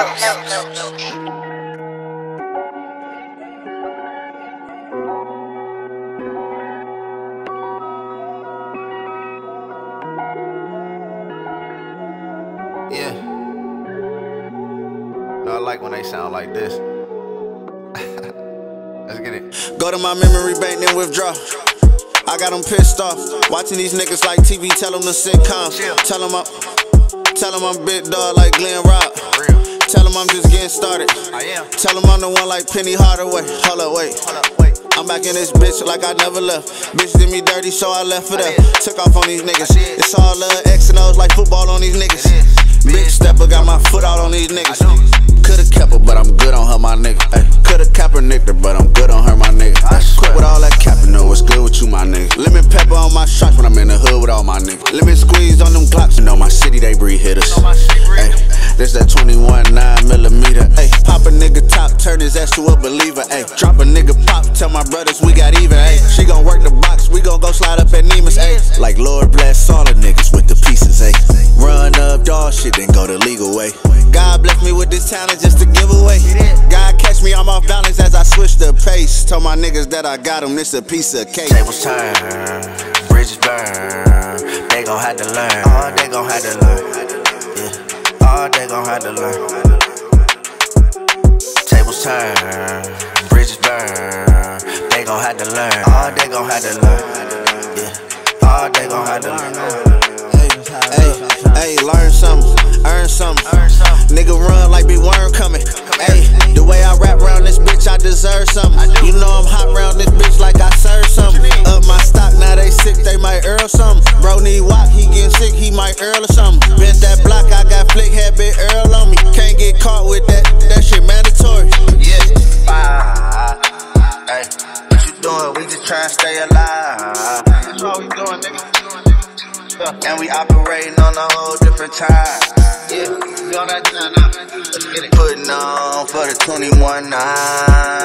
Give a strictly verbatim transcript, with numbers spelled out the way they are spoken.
no, no, no, no. Yeah. No, I like when they sound like this. Let's get it. Go to my memory bank, then withdraw. I got them pissed off. Watching these niggas like T V, tell them the sitcom. Tell them I'm, tell them I'm big dog like Glen Rock. Tell them I'm just getting started. Tell them I'm the one like Penny Hardaway. Hold up, wait. I'm back in this bitch like I never left. Bitch did me dirty, so I left it up. Took off on these niggas. It's all love, X and O's like football on these niggas. Big stepper, got my foot out on these niggas. Coulda kept her, but I'm good on her, my nigga. Ay, coulda Kaepernicked her, but I'm good on her, my nigga. Quit with all that capping, know what's good with you, my nigga. Lemon pepper on my shots when I'm in the hood with all my niggas. Lemon squeeze on them Glocks, you know my city, they breed hitters. Ay, this that twenty-one nine millimeter. Ay, pop a nigga top, turn his ass to a believer. Ay, drop a nigga pop, tell my brothers we got even. Ay, she gon' work the box, we gon' go slide up at Nemus. Ay, like Lord bless all the niggas with the pieces. Ay, run up, dog shit, then go the legal way. God bless me with this talent just to give away. God catch me, I'm off balance as I switch the pace. Told my niggas that I got them, this a piece of cake. Tables turn, bridges burn. They gon' have to learn. Oh, they gon' have to learn. Yeah. Oh, they gon' have to learn. Tables turn, bridges burn. They gon' have to learn. Oh, they gon' have to learn. Yeah. Oh, they gon' have to learn. Hey, hey, learn something, earn something. Nigga run like Big Worm coming. Hey, the way I rap round this bitch, I deserve something. You know I'm hot round this bitch like I serve something. Up my stock, now they sick, they might earl something. Bro need wop, he getting sick, he might earl or something. Bent that block, I got flick, had big earl on me. Can't get caught with that, that shit mandatory. Yeah, bye. Hey, what you doing? We just trying to stay alive. That's all we doing, nigga. And we operating on a whole different time. Yeah, let's get it. Putting on for the twenty-one nine.